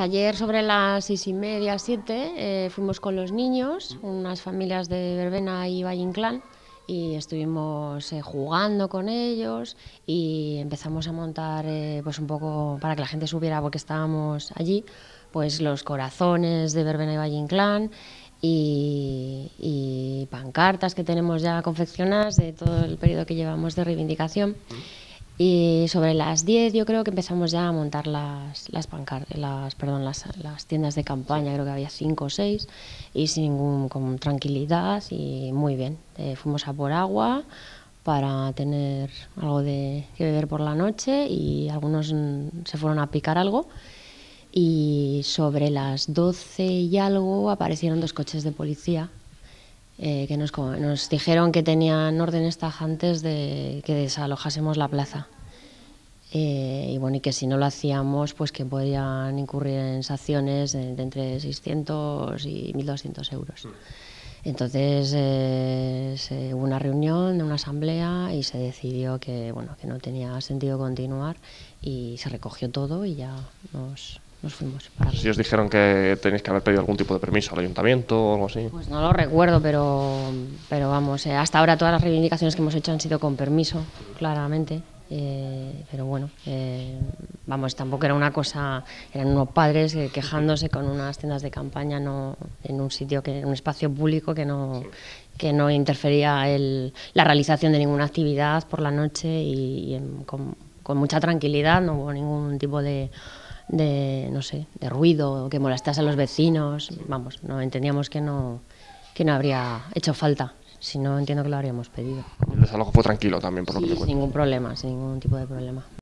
Ayer sobre las 6:30, 7, fuimos con los niños, unas familias de Verbena y Valle Inclán, y estuvimos jugando con ellos y empezamos a montar pues un poco para que la gente supiera, porque estábamos allí, pues los corazones de Verbena y Valle Inclán y pancartas que tenemos ya confeccionadas de todo el periodo que llevamos de reivindicación. Y sobre las 10 yo creo que empezamos ya a montar las tiendas de campaña, creo que había 5 o 6, y con tranquilidad y muy bien. Fuimos a por agua para tener algo que beber por la noche, y algunos se fueron a picar algo, y sobre las 12 y algo aparecieron 2 coches de policía. Que nos dijeron que tenían órdenes tajantes de que desalojásemos la plaza. Y bueno, y que si no lo hacíamos, pues que podían incurrir en sanciones de entre 600 y 1.200 euros. Entonces hubo una reunión de una asamblea y se decidió que, bueno, que no tenía sentido continuar, y se recogió todo y ya nos fuimos. No sé si os dijeron que tenéis que haber pedido algún tipo de permiso al ayuntamiento o algo así. Pues no lo recuerdo, pero vamos, hasta ahora todas las reivindicaciones que hemos hecho han sido con permiso, claramente. Pero bueno, vamos, tampoco era una cosa, eran unos padres quejándose con unas tiendas de campaña en un sitio, en un espacio público que no interfería la realización de ninguna actividad por la noche, y con mucha tranquilidad, no hubo ningún tipo de ruido, que molestase a los vecinos. Vamos, no entendíamos que no habría hecho falta, si no entiendo que lo habríamos pedido. El desalojo fue tranquilo también, por lo que te cuento. Sin ningún problema, sin ningún tipo de problema.